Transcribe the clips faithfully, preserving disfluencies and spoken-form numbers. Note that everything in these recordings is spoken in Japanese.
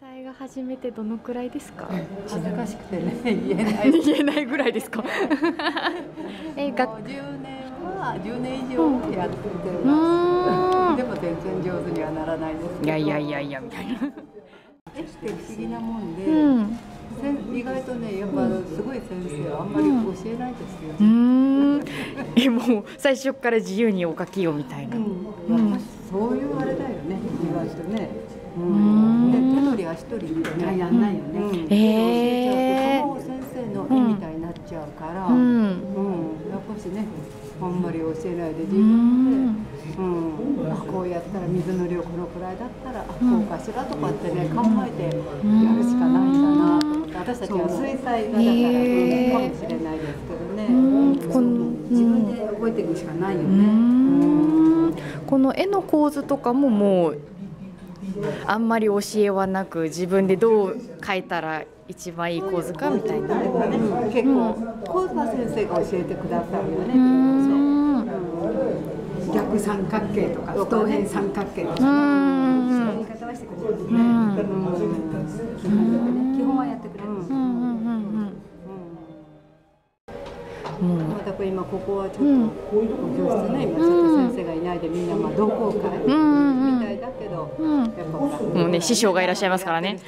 開催が始めてどのくらいですか？恥ずかしくてね、言えない言えないぐらいですか？え学じゅうねんはじゅうねん以上やってます。でも全然上手にはならないですけど。いやいやいやいやみたいな。できて不思議なもんで、うん、意外とねやっぱすごい先生はあんまり教えないですよ。うんうん、えもう最初から自由にお書きをみたいな。うんうん、そういうあれだよね意外とね。うん、手取り足取りみたいなやんないよね。ええ。その先生の絵みたいになっちゃうから、うん、やっぱしね、あんまり教えないで自分で、うん、こうやったら水の量このくらいだったらこうかしらとかってね考えてやるしかないんだなと思って、私たちは水彩画だからかもしれないですけどね。自分で覚えていくしかないよね。この絵の構図とかももう。あんまり教えはなく自分でどう描いたら一番いい構図かみたいな。結構構図は先生が教えてくださるよね。逆三角形とか不等辺三角形とか。そういう言い方はしてくれるね。基本はやってくれる。またこれ今ここはちょっと教室ね今ちょっと先生がいないでみんなまあ同好会みたいだけどやっぱもうね師匠がいらっしゃいますからねい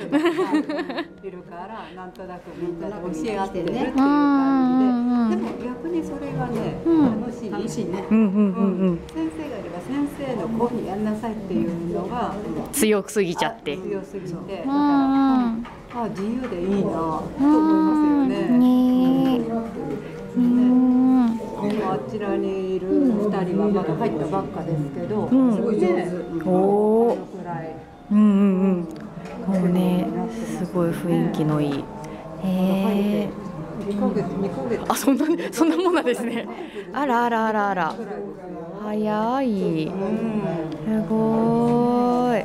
るからなんとなくみんな教え合ってるっていう感じででも逆にそれがね楽しい楽しいね先生がいれば先生のこういうふうにやんなさいっていうのが強すぎちゃって強すぎてだからああ自由でいいなと思いますよね。あちらにいるふたりはまだ入ったばっかですけど、すごい上手。おお。うんうんうん。もうね、すごい雰囲気のいい。へえ。にかげつにかげつ。あ、そんなそんなもんなんですね。あらあらあらあら。早い。すごい。